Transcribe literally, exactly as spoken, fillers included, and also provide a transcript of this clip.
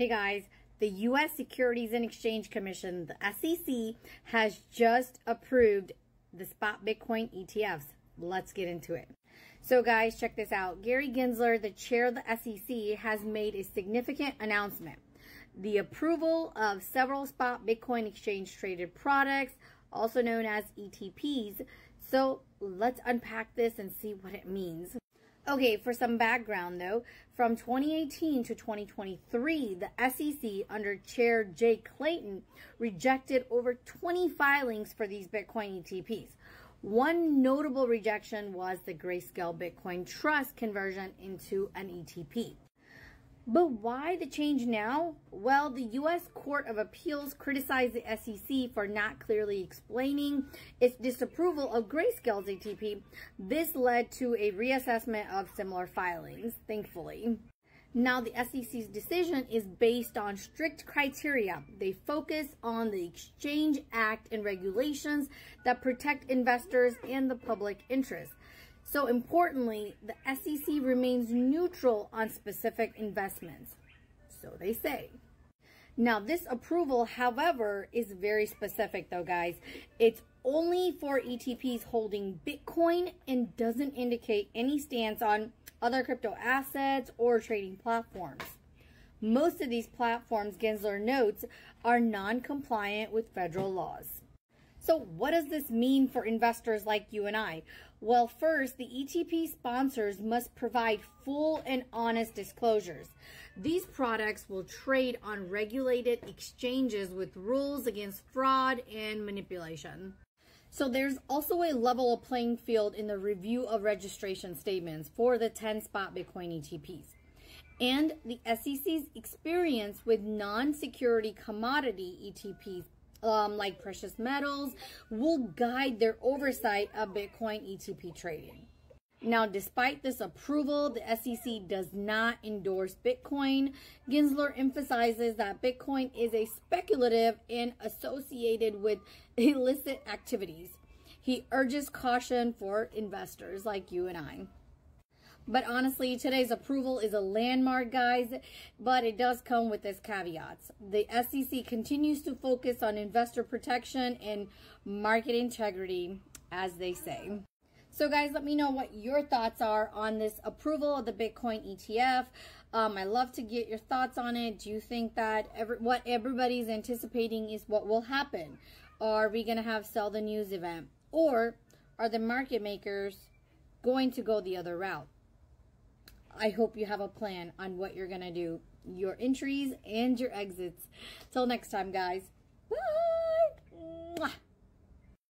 Hey guys, the U S Securities and Exchange Commission, the S E C, has just approved the spot Bitcoin E T Fs. Let's get into it. So guys, check this out. Gary Gensler, the chair of the S E C, has made a significant announcement. The approval of several spot Bitcoin exchange traded products, also known as E T Ps. So let's unpack this and see what it means. Okay, for some background though, from twenty eighteen to twenty twenty-three, the S E C under Chair Jay Clayton rejected over twenty filings for these Bitcoin E T Ps. One notable rejection was the Grayscale Bitcoin Trust conversion into an E T P. But why the change now? Well, the U S Court of Appeals criticized the S E C for not clearly explaining its disapproval of Grayscale's E T P. This led to a reassessment of similar filings, thankfully. Now, the S E C's decision is based on strict criteria. They focus on the Exchange Act and regulations that protect investors and the public interest. So importantly, the S E C remains neutral on specific investments, so they say. Now, this approval, however, is very specific though, guys. It's only for E T Ps holding Bitcoin and doesn't indicate any stance on other crypto assets or trading platforms. Most of these platforms, Gensler notes, are non-compliant with federal laws. So what does this mean for investors like you and I? Well, first, the E T P sponsors must provide full and honest disclosures. These products will trade on regulated exchanges with rules against fraud and manipulation. So there's also a level of playing field in the review of registration statements for the ten spot Bitcoin E T Ps. And the S E C's experience with non-security commodity E T Ps Um, like precious metals, will guide their oversight of Bitcoin E T P trading. Now, despite this approval, the S E C does not endorse Bitcoin. Gensler emphasizes that Bitcoin is a speculative and associated with illicit activities. He urges caution for investors like you and I. But honestly, today's approval is a landmark, guys, but it does come with its caveats. The S E C continues to focus on investor protection and market integrity, as they say. So guys, let me know what your thoughts are on this approval of the Bitcoin E T F. Um, I love to get your thoughts on it. Do you think that every, what everybody's anticipating is what will happen? Are we going to have sell the news event? Or are the market makers going to go the other route? I hope you have a plan on what you're going to do, your entries and your exits. Till next time, guys. Bye!